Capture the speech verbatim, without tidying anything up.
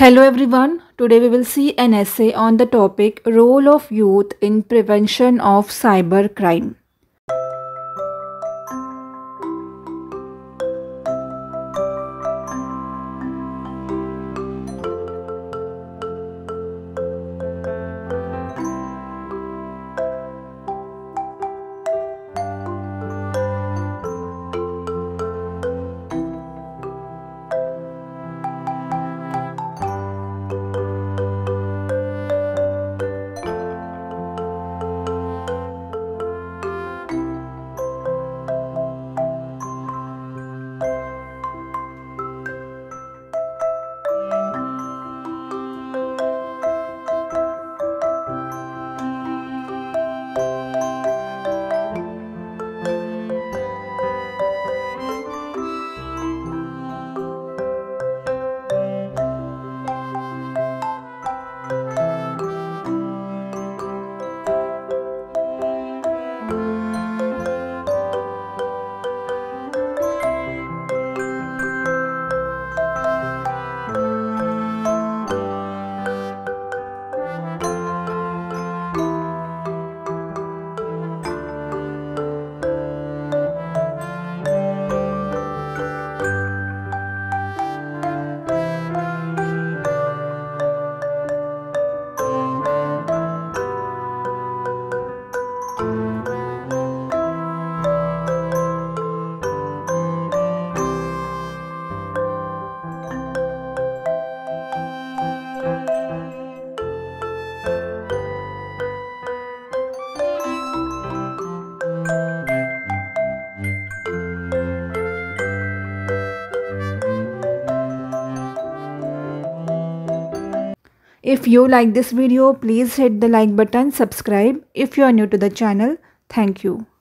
Hello everyone, today we will see an essay on the topic Role of Youth in Prevention of Cyber Crime. If you like this video, please hit the like button, subscribe if you are new to the channel. Thank you.